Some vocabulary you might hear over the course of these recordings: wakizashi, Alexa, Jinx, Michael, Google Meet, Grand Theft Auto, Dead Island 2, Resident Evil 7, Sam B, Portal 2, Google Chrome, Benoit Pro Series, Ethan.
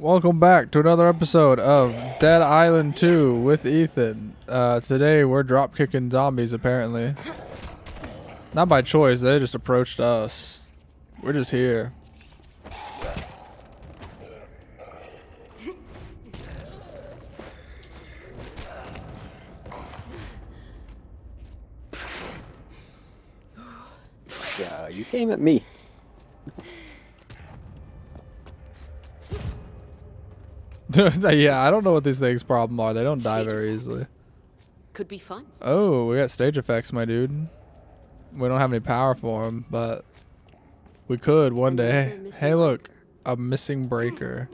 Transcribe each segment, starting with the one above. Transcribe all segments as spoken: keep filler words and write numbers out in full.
Welcome back to another episode of Dead Island two with Ethan. Uh, today we're drop kicking zombies apparently. Not by choice, they just approached us. We're just here. Yeah, you came at me. Yeah, I don't know what these things' problem are. They don't die very easily. Could be fun. Oh, we got stage effects, my dude. We don't have any power for them, but we could one day. Hey, look, a missing breaker.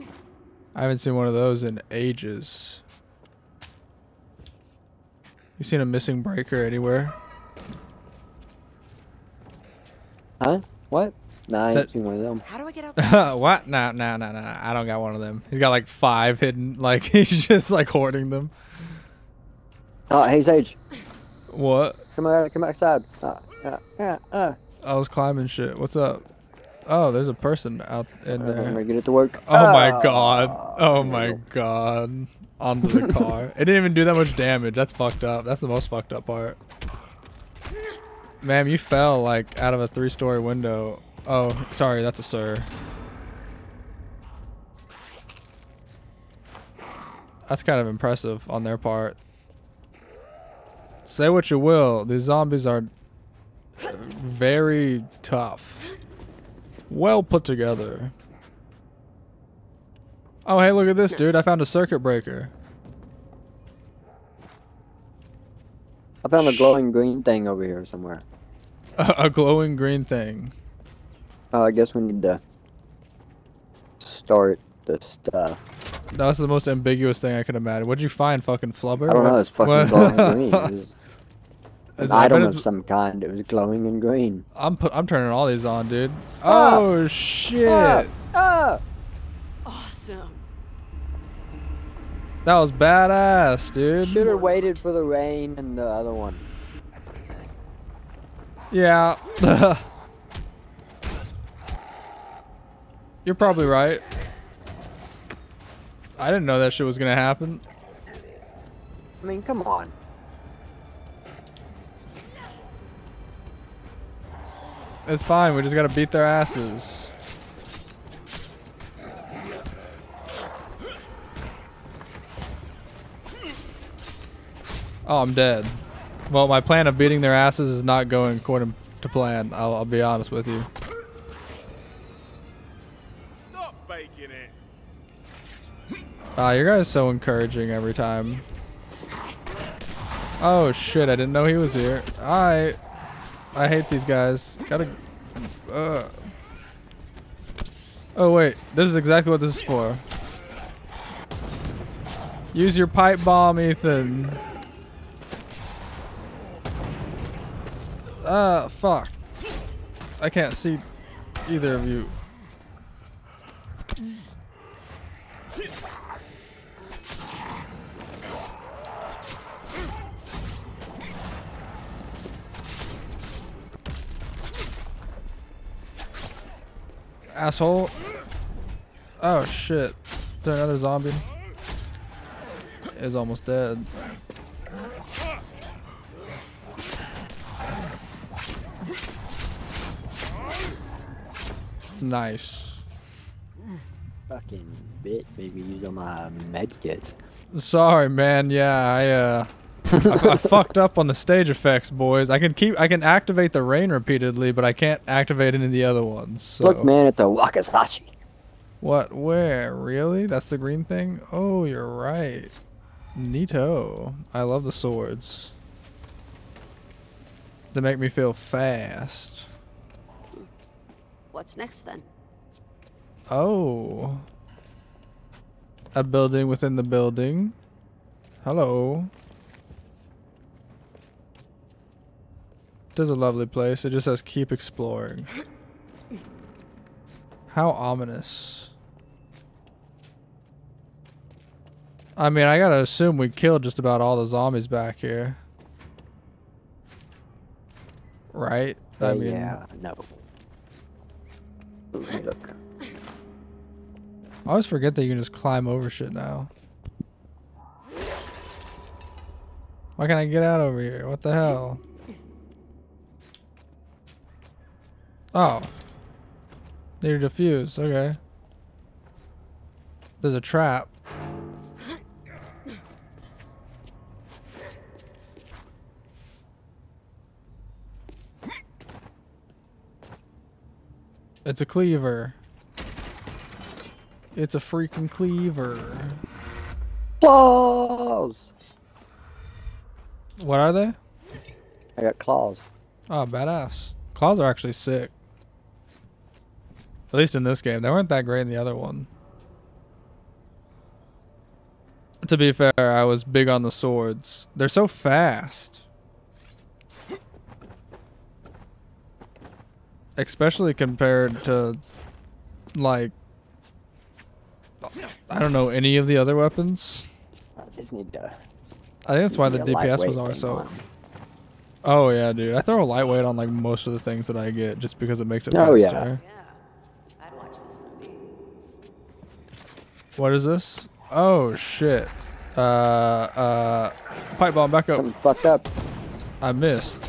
I haven't seen one of those in ages. You seen a missing breaker anywhere? Huh? What? Nah, I ain't seen one of them. How do I get out? What? Nah, nah, nah, nah. I don't got one of them. He's got like five hidden. Like he's just like hoarding them. Oh, hey Sage. What? Come out! Come outside. Uh, uh, uh, uh. I was climbing shit. What's up? Oh, there's a person out in uh, there. I'm gonna get it to work. Oh, oh my god! Oh my god! Onto the car. It didn't even do that much damage. That's fucked up. That's the most fucked up part. Ma'am, you fell like out of a three-story window. Oh, sorry, that's a sir. That's kind of impressive on their part. Say what you will, these zombies are very tough. Well put together. Oh, hey, look at this, dude. I found a circuit breaker. I found a glowing green thing over here somewhere. A, a glowing green thing. Uh, I guess we need to start the stuff. That's the most ambiguous thing I can imagine. What'd you find, fucking flubber? I don't know. It's fucking glowing green. It was an item of some kind. It was glowing and green. I'm pu I'm turning all these on, dude. Ah! Oh shit! Ah! Ah! Awesome. That was badass, dude. Should have waited for the rain and the other one. Yeah. You're probably right. I didn't know that shit was gonna happen. I mean, come on. It's fine, we just gotta beat their asses. Oh, I'm dead. Well, my plan of beating their asses is not going according to plan, I'll, I'll be honest with you. Ah, uh, your guy is so encouraging every time. Oh shit, I didn't know he was here. I, I hate these guys. Gotta. Uh. Oh wait, this is exactly what this is for. Use your pipe bomb, Ethan. Ah, uh, fuck. I can't see either of you. Asshole. Oh shit. There's another zombie. Is almost dead. Nice. Fucking bit. Maybe use on my med kit. Sorry, man. Yeah, I uh, I, I fucked up on the stage effects, boys. I can keep, I can activate the rain repeatedly, but I can't activate any of the other ones. So. Look, man, it's a wakizashi. What? Where? Really? That's the green thing? Oh, you're right. Neato. I love the swords. They make me feel fast. What's next then? Oh. A building within the building. Hello. It is a lovely place. It just says keep exploring. How ominous. I mean, I gotta assume we killed just about all the zombies back here. Right? I mean, yeah, no. Look. I always forget that you can just climb over shit now. Why can't I get out over here? What the hell? Oh. They're defused. Okay. There's a trap. It's a cleaver. It's a freaking cleaver. Claws! What are they? I got claws. Oh, badass. Claws are actually sick. At least in this game. They weren't that great in the other one. To be fair, I was big on the swords. They're so fast. Especially compared to, like, I don't know, any of the other weapons. I just need to. I think that's why the D P S was always so. Oh yeah, dude! I throw a lightweight on like most of the things that I get just because it makes it faster. Oh yeah. Yeah. I'd watch this movie. What is this? Oh shit! Uh, uh, pipe bomb, back up. Something fucked up. I missed.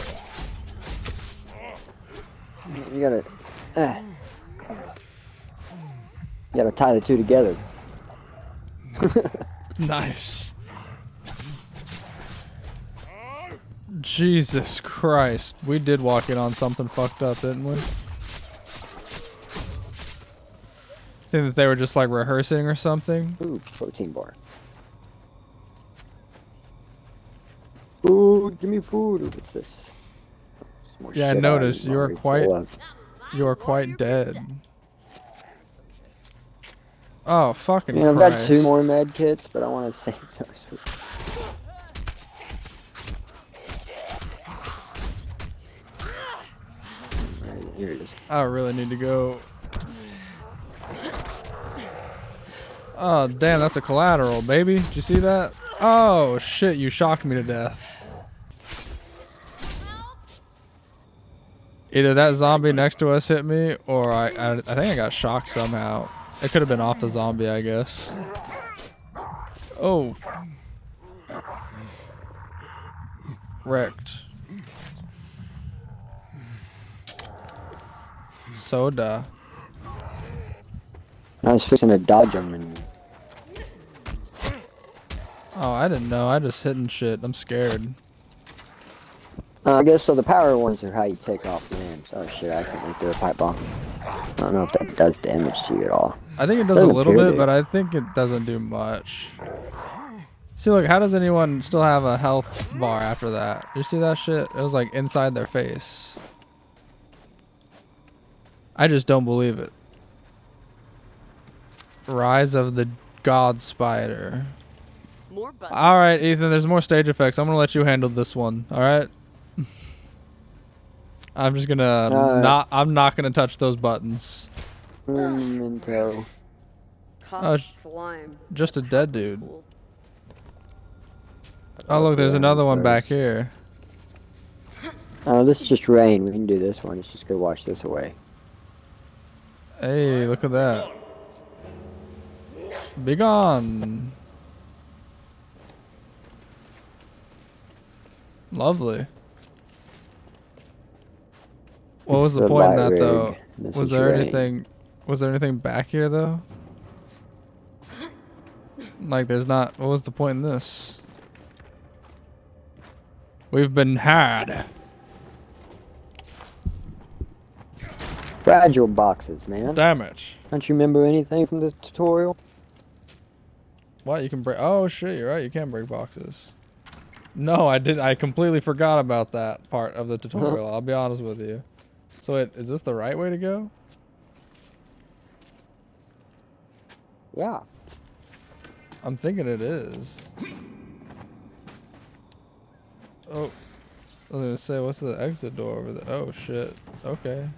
You gotta, uh, you gotta tie the two together. Nice. Jesus Christ. We did walk in on something fucked up, didn't we? I think that they were just like rehearsing or something. Ooh, protein bar. Food, give me food. What's this? Yeah, I noticed you are quite you are quite dead. Oh fucking Christ. I've got two more med kits, but I want to save those. Here it is. I really need to go. Oh damn, that's a collateral, baby. Did you see that? Oh shit, you shocked me to death. Either that zombie next to us hit me, or I, I, I think I got shocked somehow. It could have been off the zombie, I guess. Oh. Wrecked. Soda. I was fixing to dodge him and... Oh, I didn't know. I just hitting shit. I'm scared. Uh, I guess so. The power ones are how you take off limbs. Oh shit! I accidentally threw a pipe bomb. I don't know if that does damage to you at all. I think it does a little bit, but I think it doesn't do much. See, look, how does anyone still have a health bar after that? You see that shit? It was like inside their face. I just don't believe it. Rise of the God Spider. All right, Ethan, there's more stage effects. I'm going to let you handle this one. All right. I'm just going to uh, not I'm not going to touch those buttons. Mm, oh, slime. Just a dead dude. Cool. Oh, look, there's another one back here. Oh, uh, this is just rain. We can do this one. Let's just go wash this away. Hey, look at that. Be gone. Lovely. What was the point in that though? Was there anything was there anything back here though? Like there's not. What was the point in this? We've been had. Fragile boxes, man. Damn it. Don't you remember anything from the tutorial? What, you can break? Oh shit, you're right, you can break boxes. No, I did. I completely forgot about that part of the tutorial. I'll be honest with you. So, it, is this the right way to go? Yeah. I'm thinking it is. Oh, I was gonna say, what's the exit door over there? Oh shit. Okay.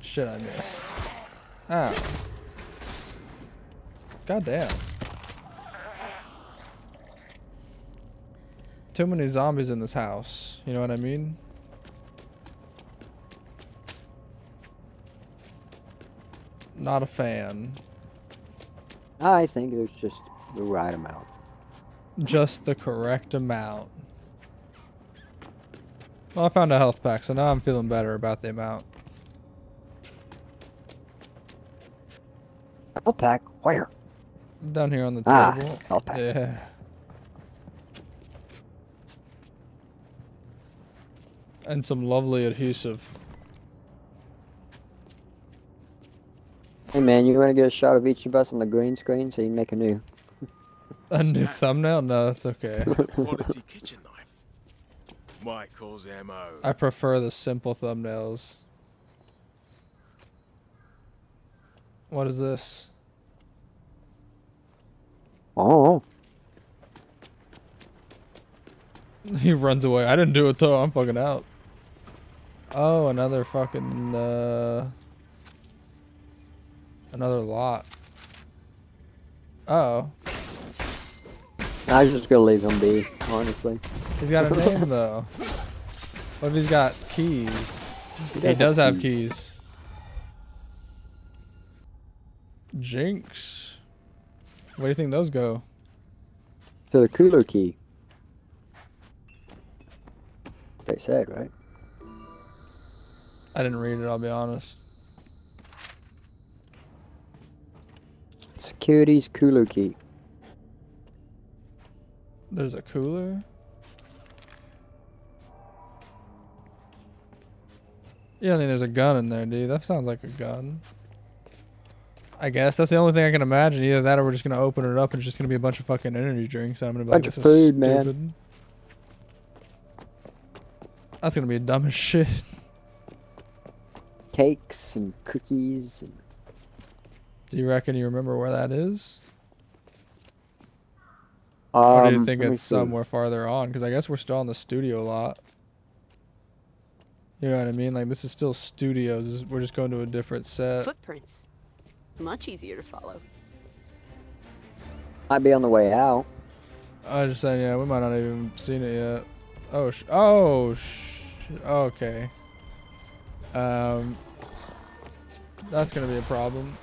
Shit, I missed. Ah. God damn. too many zombies in this house. You know what I mean? Not a fan. I think there's just the right amount. Just the correct amount. Well, I found a health pack, so now I'm feeling better about the amount. Health pack? Where? Down here on the ah, table. Health pack. Yeah. And some lovely adhesive. Hey man, you want to get a shot of each of us on the green screen so you can make a new... a new thumbnail? No, that's okay. Quality kitchen knife. Michael's M O. I prefer the simple thumbnails. What is this? Oh. He runs away. I didn't do it though. I'm fucking out. Oh, another fucking... Uh... Another lot. Uh oh. I was just gonna leave him be, honestly. He's got a name though. What if he's got keys? He, he does have keys. keys. Jinx. Where do you think those go? To the cooler key. They said, right? I didn't read it, I'll be honest. Security's cooler key. There's a cooler? You don't think there's a gun in there, dude? That sounds like a gun. I guess that's the only thing I can imagine. Either that or we're just going to open it up and it's just going to be a bunch of fucking energy drinks. I'm going to be like, this is stupid. Bunch of food, man. That's going to be dumb as shit. Cakes and cookies and... Do you reckon you remember where that is? Um, or do you think it's somewhere farther on? Because I guess we're still in the studio lot. You know what I mean? Like, this is still studios. We're just going to a different set. Footprints. Much easier to follow. Might be on the way out. I was just saying, yeah, we might not have even seen it yet. Oh, sh oh, sh okay. Um, that's going to be a problem.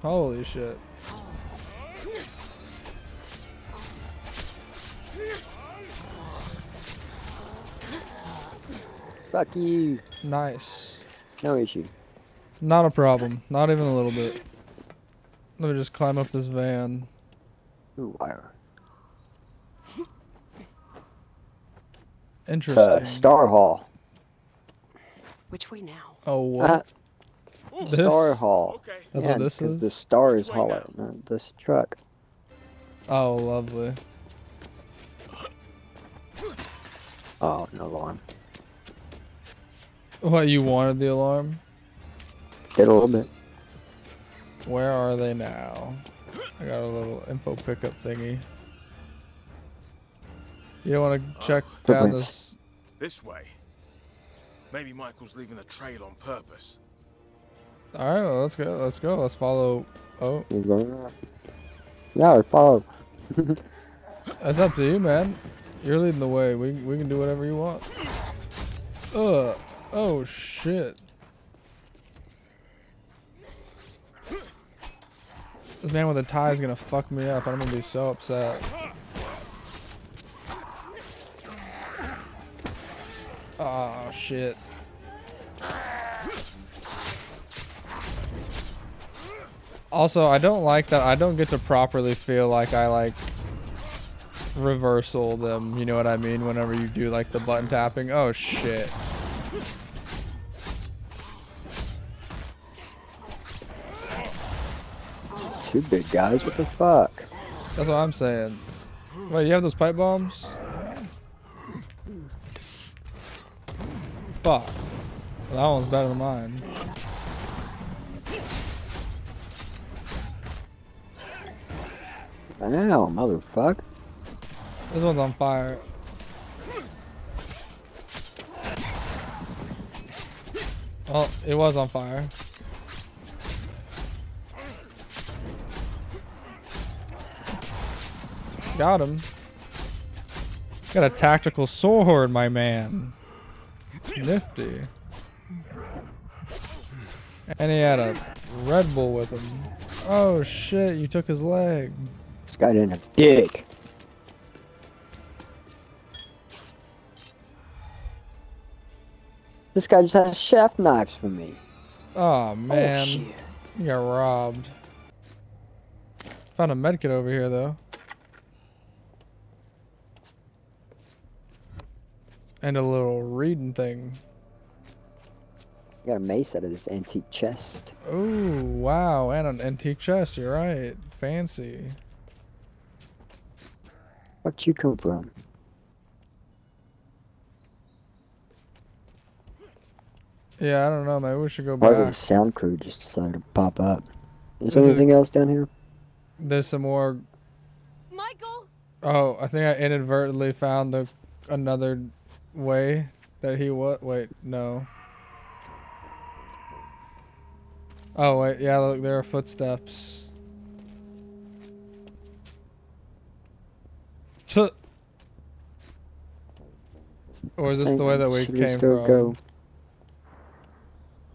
Holy shit. Fuck you. Nice. No issue. Not a problem. Not even a little bit. Let me just climb up this van. Ooh, wire. Interesting. Uh, Star Hall. Which way now? Oh, what? Uh This? Star Hall. Okay. That's yeah, what this is? The star is hollow, not this truck. Oh, lovely. Oh, an alarm. What, you wanted the alarm? Did a little bit. Where are they now? I got a little info pickup thingy. You don't want to check oh. down this... This way. Maybe Michael's leaving a trail on purpose. All right, well, let's go. Let's go. Let's follow. Oh, yeah, we follow. That's up to you, man. You're leading the way. We we can do whatever you want. Ugh. Oh shit. This man with a tie is gonna fuck me up. I'm gonna be so upset. Oh shit. Also, I don't like that I don't get to properly feel like I, like, reversal them, you know what I mean, whenever you do, like, the button tapping. Oh, shit. Two big guys, what the fuck? That's what I'm saying. Wait, you have those pipe bombs? Fuck. Well, that one's better than mine. Ow, motherfucker. This one's on fire. Well, it was on fire. Got him. Got a tactical sword, my man. Nifty. And he had a Red Bull with him. Oh shit, you took his leg. This guy didn't have a dick. This guy just has chef knives for me. Oh man. Oh, shit. You got robbed. Found a medkit over here though. And a little reading thing. I got a mace out of this antique chest. Oh, wow. And an antique chest. You're right. Fancy. Where'd you come from? Yeah, I don't know. Maybe we should go back. Why did the sound crew just decided to pop up? Is there anything else down here? There's some more. Michael! Oh, I think I inadvertently found the another way that he what? Wait, no. Oh wait, yeah, look, there are footsteps. Tuh. Or is this the way that we came from? Go.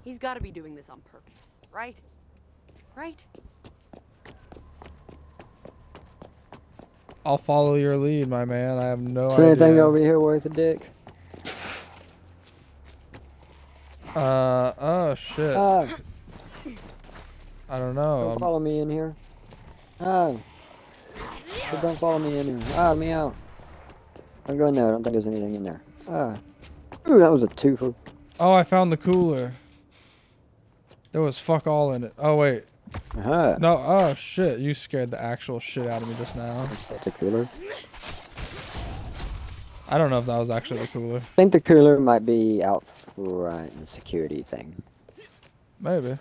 He's got to be doing this on purpose, right? Right? I'll follow your lead, my man. I have no idea. Is anything over here worth a dick? Uh, oh shit. Uh. I don't know. Don't I'm... follow me in here. Oh. But don't follow me in here. Ah, oh, me out. I'm going there. I don't think there's anything in there. Ah. Oh. Ooh, that was a twofer. Oh, I found the cooler. There was fuck all in it. Oh, wait. Uh-huh. No, oh shit. You scared the actual shit out of me just now. That's a cooler. I don't know if that was actually the cooler. I think the cooler might be out front in the security thing. Maybe.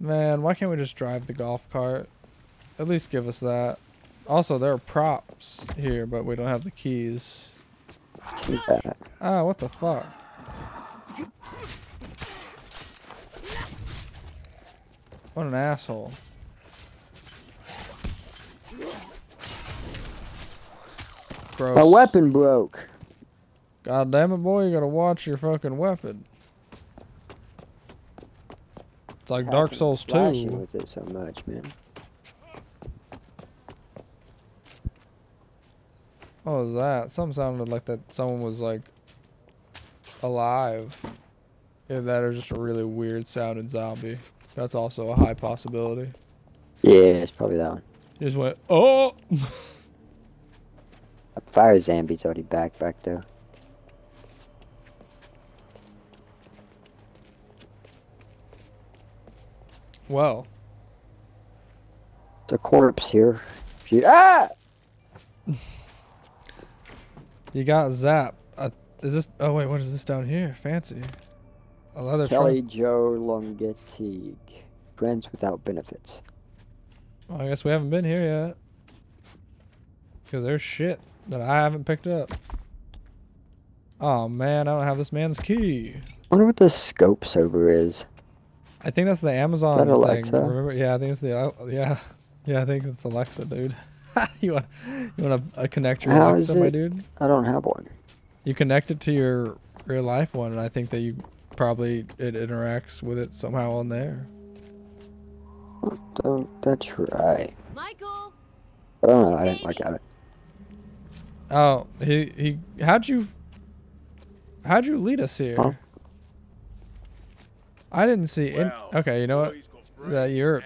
Man, why can't we just drive the golf cart? At least give us that. Also, there are props here, but we don't have the keys. Yeah. Ah, what the fuck? What an asshole. Gross. My weapon broke. God damn it, boy, you gotta watch your fucking weapon. It's like Dark Souls two. I've been slashing with it so much, man. What was that? Something sounded like that someone was like alive. Either that or just a really weird sounding zombie. That's also a high possibility. Yeah, it's probably that one. Just went, oh! A fire zombie's already back back there. Well, the corpse here. You, ah! You got zap. Uh, is this? Oh wait, what is this down here? Fancy. A leather. Kelly Joe Longetig. Friends without benefits. Well, I guess we haven't been here yet. Because there's shit that I haven't picked up. Oh man, I don't have this man's key. I wonder what the scope sober is. I think that's the Amazon that Alexa thing. Remember? Yeah, I think it's the yeah, yeah. I think it's Alexa, dude. you want you want to uh, connect your How Alexa, my dude? I don't have one. You connect it to your real life one, and I think that you probably it interacts with it somehow on there. Don't, that's right. Michael. Oh, I didn't look at it. Oh, he he. How'd you? How'd you lead us here? Huh? I didn't see any. Okay, you know what? Yeah, you're.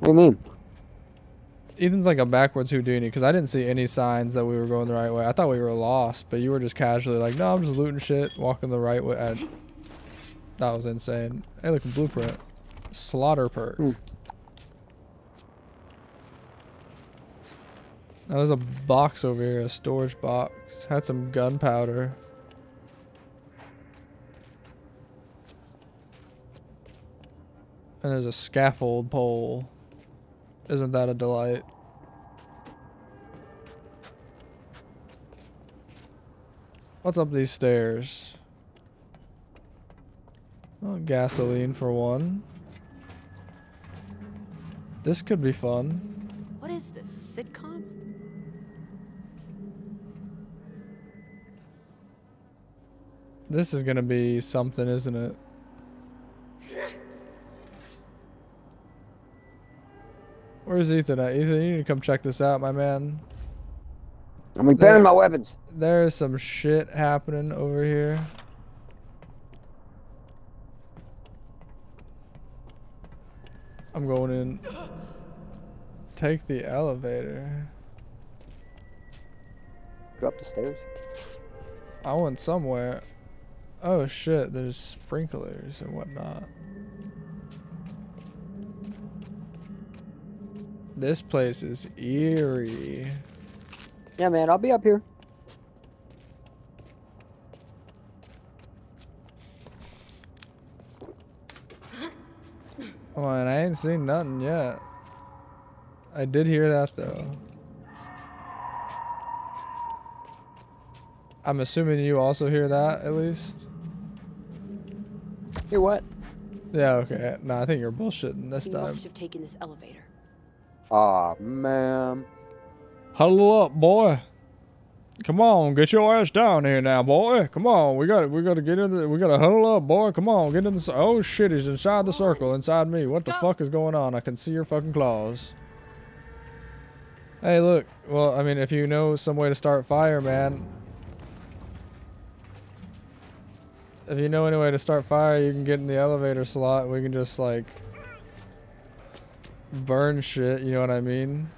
What do you mean? Ethan's like a backwards Houdini because I didn't see any signs that we were going the right way. I thought we were lost, but you were just casually like, no, I'm just looting shit, walking the right way. I, that was insane. Hey, look, a blueprint. Slaughter perk. Hmm. Now there's a box over here, a storage box. Had some gunpowder. And there's a scaffold pole. Isn't that a delight? What's up these stairs? Well, gasoline for one. This could be fun. What is this, a sitcom? This is gonna be something, isn't it? Where's Ethan at? Ethan, you need to come check this out, my man. I'm repairing there, my weapons. There's some shit happening over here. I'm going in. Take the elevator. Go up the stairs. I went somewhere. Oh shit, there's sprinklers and whatnot. This place is eerie. Yeah, man, I'll be up here. Oh, and I ain't seen nothing yet. I did hear that though. I'm assuming you also hear that at least. Hear what? Yeah, okay. No, I think you're bullshitting this time. You must have taken this elevator. Aw, man. Huddle up, boy. Come on, get your ass down here now, boy. Come on, we got we got to get in. The, we got to huddle up, boy. Come on, get in the. Oh shit, he's inside the circle, inside me. What the fuck is going on? I can see your fucking claws. Hey, look. Well, I mean, if you know some way to start fire, man. If you know any way to start fire, you can get in the elevator slot. We can just like burn shit. You know what I mean?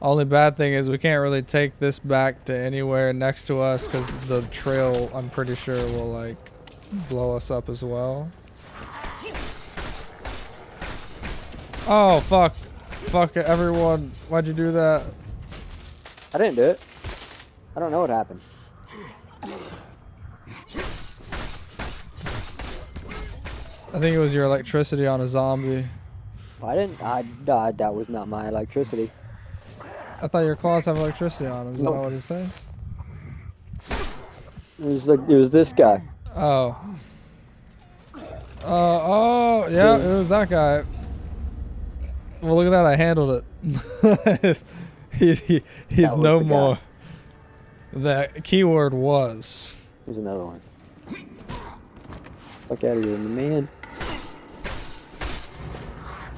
Only bad thing is we can't really take this back to anywhere next to us because the trail, I'm pretty sure, will like blow us up as well. Oh fuck, fuck everyone, why'd you do that? I didn't do it. I don't know what happened. I think it was your electricity on a zombie. I didn't, I died, that was not my electricity. I thought your claws have electricity on them. Is nope. that what it says? It was like it was this guy. Oh. Uh, oh yeah, it was that guy. Well, look at that! I handled it. he, he, he's no more. The keyword was. Here's another one. Fuck out of here, man.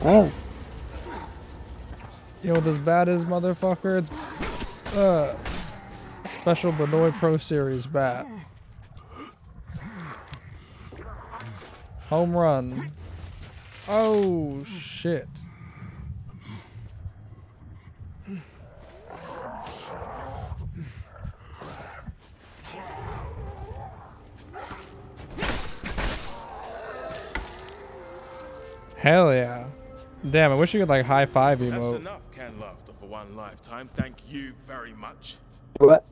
Oh. You know what this bat is, motherfucker? It's uh, special Benoit Pro Series bat. Home run. Oh shit. Hell yeah. Damn, I wish you could like high five emote. That's enough, Ken Laughter, for one lifetime. Thank you very much. What?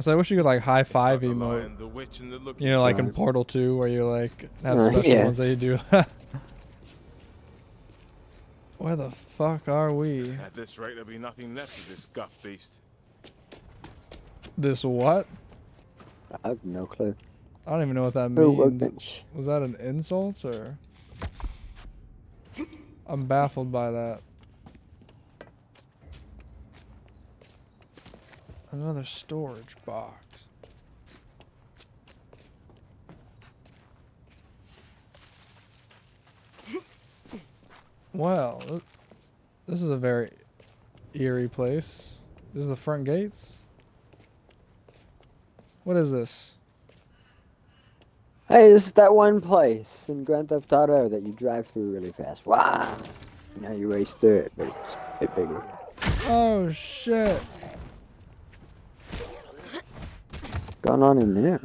So I wish you could like high five like emote. The witch and the you know, like nice. In Portal two, where you like have uh, special yeah. ones that you do. Where the fuck are we? At this rate, there'll be nothing left of this guff beast. This what? I have no clue. I don't even know what that means. Was that an insult or? I'm baffled by that. Another storage box. Well, th this is a very eerie place. This is the front gates? What is this? Hey, this is that one place in Grand Theft Auto that you drive through really fast. Wow! Now you race through it, but it's a bit bigger. Oh shit! What's going on in there?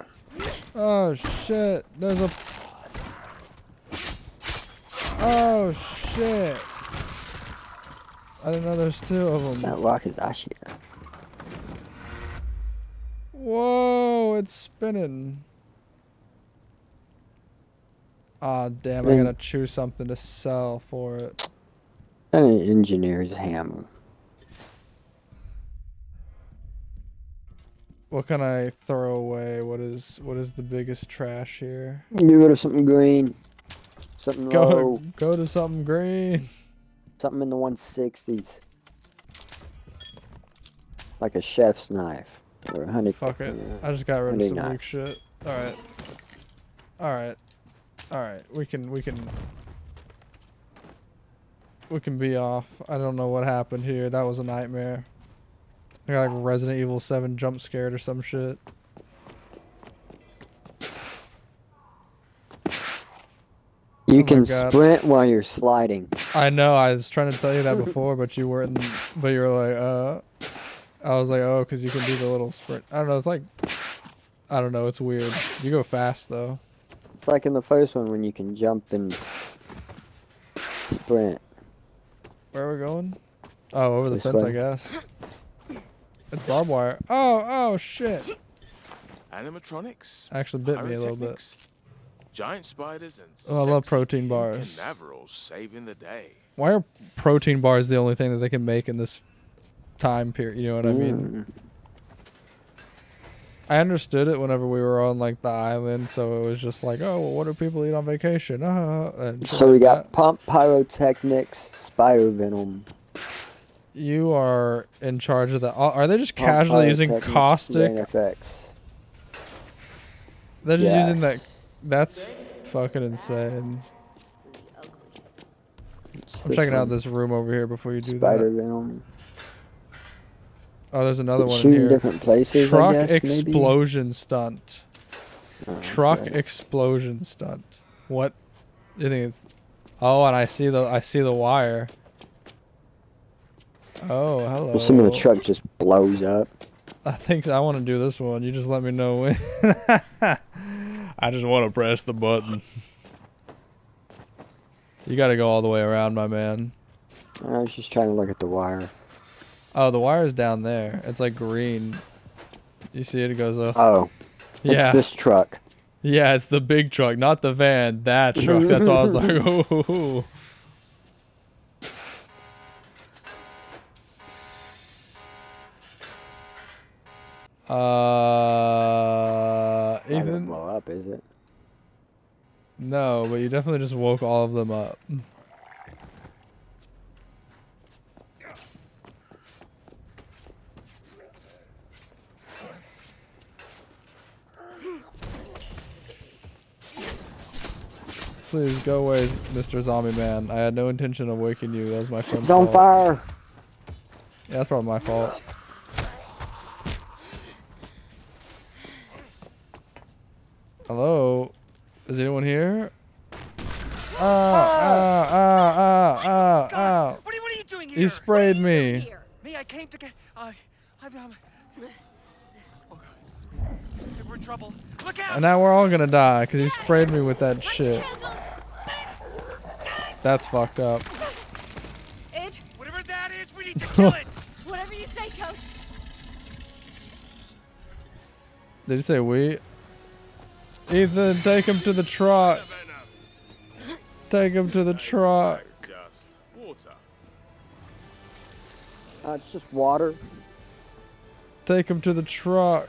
Oh shit! There's a. Oh shit! I didn't know there's two of them. That lock is ashy. Whoa! It's spinning. Oh, damn, I gotta choose something to sell for it. An engineer's hammer. What can I throw away? What is what is the biggest trash here? You go to something green. Something go, low. Go to something green. Something in the one sixties. Like a chef's knife. Or a honey. Fuck it. Uh, I just got rid of some weak shit. Alright. Alright. Alright. We can we can We can be off. I don't know what happened here. That was a nightmare. I got like Resident Evil seven jump scared or some shit. You oh can sprint while you're sliding. I know. I was trying to tell you that before, but you weren't. But you were like, uh. I was like, oh, because you can do the little sprint. I don't know. It's like, I don't know. It's weird. You go fast though. It's like in the first one when you can jump and sprint. Where are we going? Oh, over the this fence, way. I guess. It's barbed wire. Oh, oh, shit. Animatronics. Actually bit me a little bit. Giant spiders and oh, I love protein bars. Saving the day. Why are protein bars the only thing that they can make in this time period? You know what I mean? Mm. I understood it whenever we were on like the island, so it was just like, oh, well, what do people eat on vacation? Uh, and so we got that. Pump, pyrotechnics, spider venom. You are in charge of that. Are they just casually oh, using caustic? Effects. They're just yes. using that. That's fucking insane. It's I'm checking one. out this room over here before you do Spider that. Venom. Oh, there's another it's one shooting in here. Different places, Truck I guess, explosion maybe? stunt. Oh, Truck okay. explosion stunt. What? You think it's? Oh, and I see the I see the wire. Oh, hello. Some of the truck just blows up. I think so. I want to do this one. You just let me know when. I just want to press the button. You got to go all the way around, my man. I was just trying to look at the wire. Oh, the wire is down there. It's like green. You see it? It goes up. Oh. Yeah. It's this truck. Yeah, it's the big truck, not the van. That truck. That's why I was like, ooh. Uh, Ethan? That didn't blow up, is it? No, but you definitely just woke all of them up. Please go away, Mister Zombie Man. I had no intention of waking you. That was my friend's fault. It's on fire! Yeah, that's probably my fault. Hello? Is anyone here? Oh, oh, oh, oh, oh, What are you doing here? He sprayed me. Me, I came to get. I, I'm. Oh God! We're in trouble. Look out! And now we're all gonna die because he sprayed me with that shit. That's fucked up. Ed? Whatever that is, we need to kill it. Whatever you say, Coach. Did he say we? Ethan, take him to the truck. Take him to the truck. Uh, it's just water. Take him to the truck.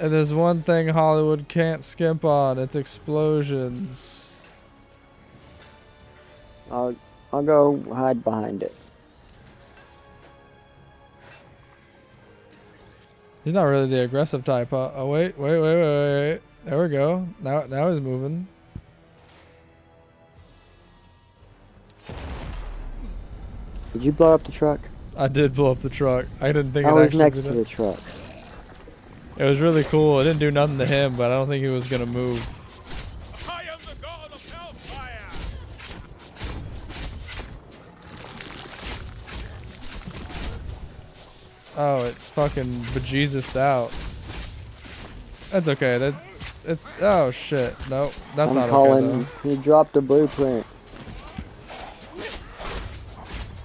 And there's one thing Hollywood can't skimp on. It's explosions. I'll, I'll go hide behind it. He's not really the aggressive type, huh? Oh wait, wait, wait, wait, wait. There we go. Now now he's moving. Did you blow up the truck? I did blow up the truck. I didn't think I it was actually next to the truck. It was really cool. It didn't do nothing to him, but I don't think he was gonna move. I am the god of hellfire. Oh, it fucking bejesused out. That's okay. That's it's. Oh shit! No, that's I'm not calling, okay though. He dropped a blueprint.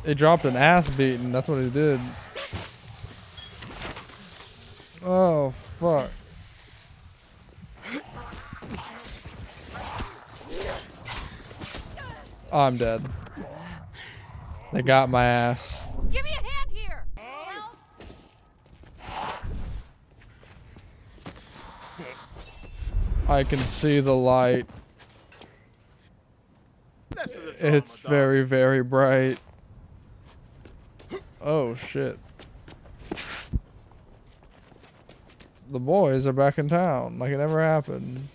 He dropped an ass beating. That's what he did. Oh fuck? Oh, I'm dead. They got my ass. Give me a hand here. Help. I can see the light. It's very, very bright. Oh shit. The boys are back in town like it never happened.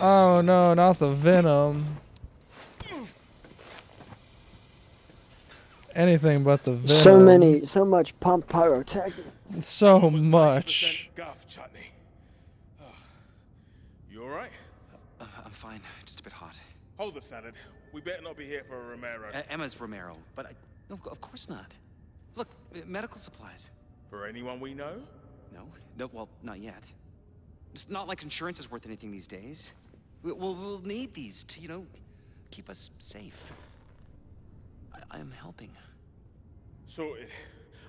Oh no, not the venom. Anything but the venom. So many, so much pump pyrotechnics. So much. Oh. You alright? Uh, I'm fine, just a bit hot. Hold the salad. We better not be here for a Romero. Uh, Emma's Romero, but I, no, of course not. Look, medical supplies. For anyone we know? No, no, well, not yet. It's not like insurance is worth anything these days. We'll, we'll need these to, you know, keep us safe. I am helping. Sorted.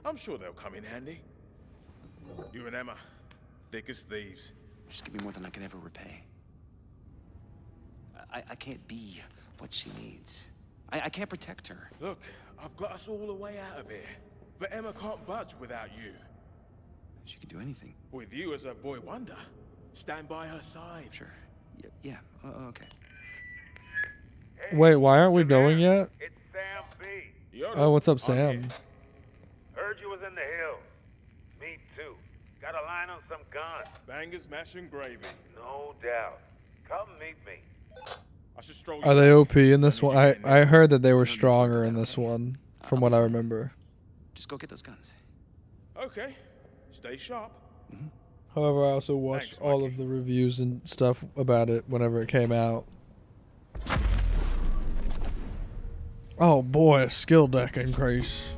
I'm sure they'll come in handy. You and Emma, thick as thieves. Just give me more than I can ever repay. I, I can't be what she needs. I, I can't protect her. Look, I've got us all the way out of here. But Emma can't budge without you. She can do anything. With you as a boy wonder. Stand by her side. Sure. Yeah, yeah. Uh, okay. Hey, wait, why aren't we going yet? It's Sam B. You're oh, what's up, Sam? Here. Heard you was in the hills. Me too. Got a line on some guns. Bangers, mash, and gravy. No doubt. Come meet me. I should stroll. Are they O P in this one? I, I heard that they were stronger in this one, from what I remember. Just go get those guns. Okay. Stay sharp. Mm-hmm. However, I also watched Thanks, all Mikey. of the reviews and stuff about it whenever it came out. Oh boy, a skill deck increase.